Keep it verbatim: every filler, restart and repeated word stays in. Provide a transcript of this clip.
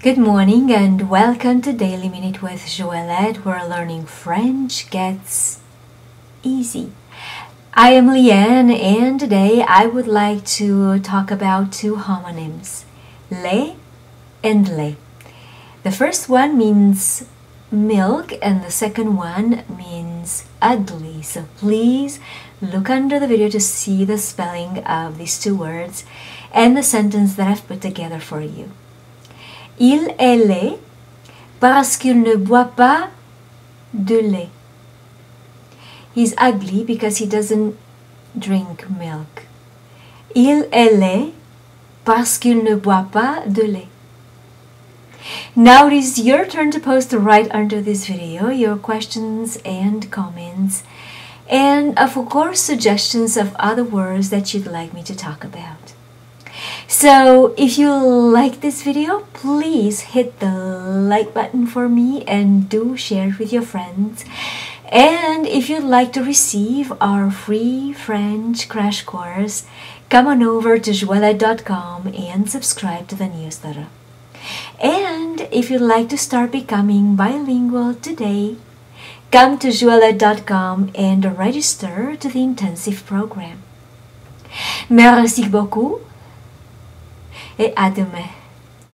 Good morning and welcome to Daily Minute with J'Ouellette, where learning French gets easy. I am Lyanne and today I would like to talk about two homonyms, lait and lait. The first one means milk and the second one means ugly. So please look under the video to see the spelling of these two words and the sentence that I've put together for you. Il est lait parce qu'il ne boit pas de lait. He's ugly because he doesn't drink milk. Il est lait parce qu'il ne boit pas de lait. Now it is your turn to post right under this video your questions and comments and of course suggestions of other words that you'd like me to talk about. So if you like this video, please hit the like button for me and do share it with your friends. And if you'd like to receive our free French crash course, come on over to J'Ouellette dot com and subscribe to the newsletter. And if you'd like to start becoming bilingual today, come to J'Ouellette dot com and register to the intensive program. Merci beaucoup. Et à demain.